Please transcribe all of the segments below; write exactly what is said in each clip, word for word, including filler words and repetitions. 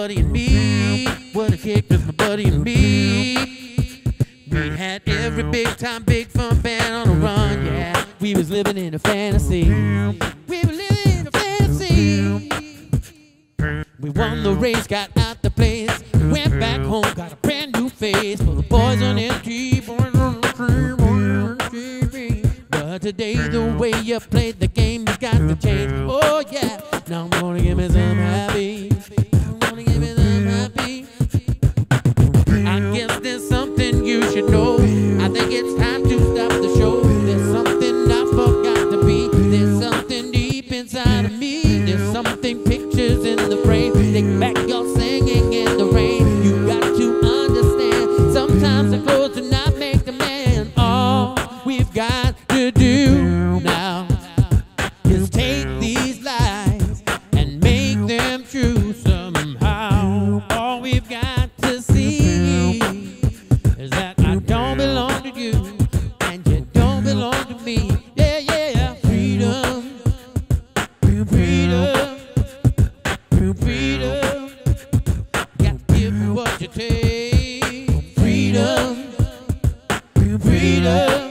buddy and me. What a kick with my buddy and me. We had every big time, big fun band on the run, yeah. We was living in a fantasy. We were living in a fantasy. We won the race, got out the place, went back home, got a brand new face for the boys on M T V, boys on M T V, boys on M T V. But today the way you played the game, you got to change. Oh yeah, now I'm gonna give me some happy. I'm gonna give me some happy. I guess there's something you should know. I think it's time to stop the show. There's something I forgot to be. There's something deep inside of me. There's something pictures in the frame. Think back, you're singing in the rain. You got to understand. Sometimes the clothes do not make the man. All we've got to do now is take these lies and make them true somehow. All we've got to see is that I don't belong to you and you don't belong to me. Yeah, yeah, yeah. Freedom, freedom, freedom. Got to give what you take. Freedom, freedom, freedom.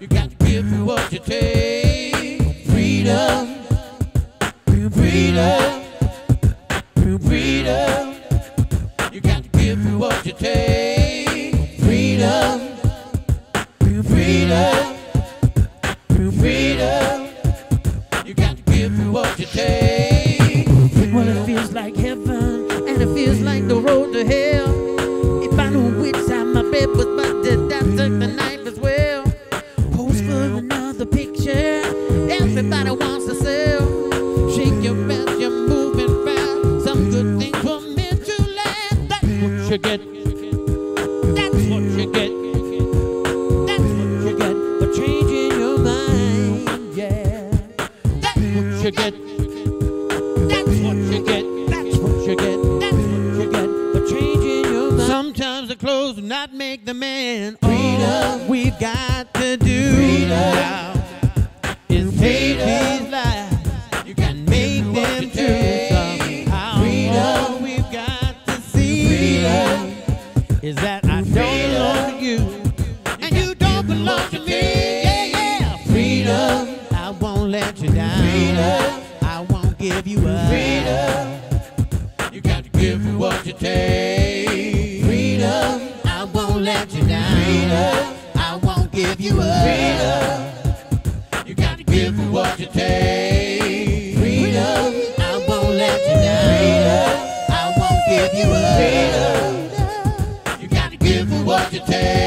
You got to give what you take. Freedom, freedom. Freedom, you got to give what you take. Freedom, freedom, freedom, you got to give what you take. Well, it feels like heaven, and it feels like the road to hell. If I knew which side my bed was, but did I take the knife as well? Post for another picture, everybody wants to sell. Shake your best, you're moving fast. Good things were meant to last. That's what you get. That's what you get. That's what you get for changing your mind. Yeah. That's what you get. That's what you get. That's what you get. That's what you get for changing your mind. Sometimes the clothes do not make the man. All we've got to do now is take these lies. You can make them true. Is that I don't belong to you, and you don't belong to me. Yeah, yeah. Freedom, I won't let you down. Freedom, I won't give you up. Freedom, you got to give what you take. Freedom, I won't let you down. Freedom, I won't give you up. Freedom, you got to give what you take. Freedom, I won't let you down. Freedom, I won't give you up. Freedom, what you take.